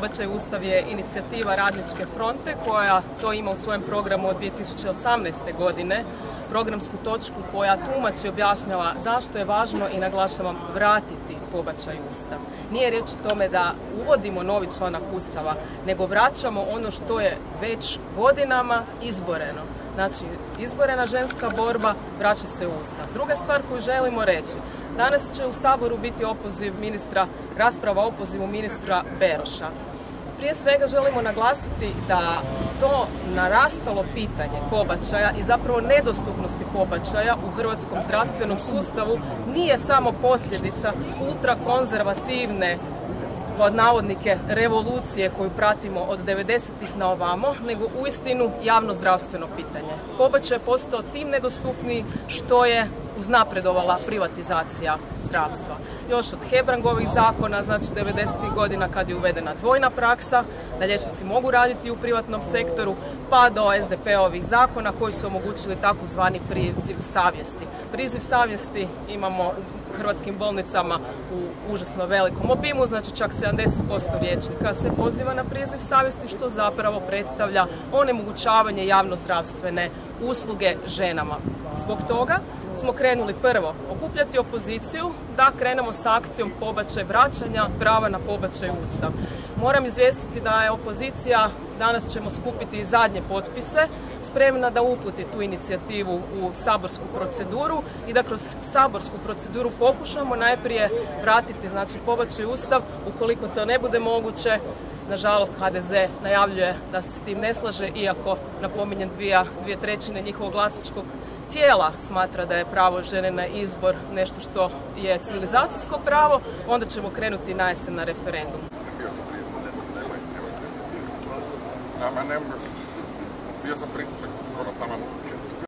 pobačaj Ustav je inicijativa Radničke fronte koja to ima u svojem programu od 2018. godine, programsku točku koja tumači i objašnjava zašto je važno i naglašavam vratiti pobačaj Ustav. Nije riječ o tome da uvodimo novi članak Ustava, nego vraćamo ono što je već godinama izboreno. Znači, izborena ženska borba, vraća se u Ustav. Druga stvar koju želimo reći, danas će u Saboru biti rasprava o opozivu ministra Beroša. Prije svega želimo naglasiti da to narastalo pitanje pobačaja i zapravo nedostupnosti pobačaja u hrvatskom zdravstvenom sustavu nije samo posljedica ultrakonzervativne pod navodnike revolucije koju pratimo od 90-ih na ovamo, nego uistinu javno zdravstveno pitanje. Pobačaj je postao tim nedostupniji što je uznapredovala privatizacija zdravstva. Još od Hebrangovih zakona, znači 90-ih godina kad je uvedena dvojna praksa, da liječnici mogu raditi u privatnom sektoru, pa do SDP-ovih zakona koji su omogućili takozvani priziv savjesti. Priziv savjesti imamo u hrvatskim bolnicama u užasno velikom obimu, znači čak 70% liječnika se poziva na priziv savjesti, što zapravo predstavlja onemogućavanje javnozdravstvene usluge ženama. Zbog toga smo krenuli prvo okupljati opoziciju da krenemo s akcijom pobačaj vraćanja prava na pobačaj u Ustav. Moram izvijestiti da je opozicija, danas ćemo skupiti zadnje potpise, spremna da uputi tu inicijativu u saborsku proceduru i da kroz saborsku proceduru pokušamo najprije vratiti pobačaj u Ustav. Ukoliko to ne bude moguće, nažalost, HDZ najavljuje da se s tim ne slaže, iako, napominjem, 2/3 njihovog glasačkog tijela smatra da je pravo žene na izbor nešto što je civilizacijsko pravo, onda ćemo krenuti na jesen na referendum. Bio sam prisutak skoro tamo u Čecu.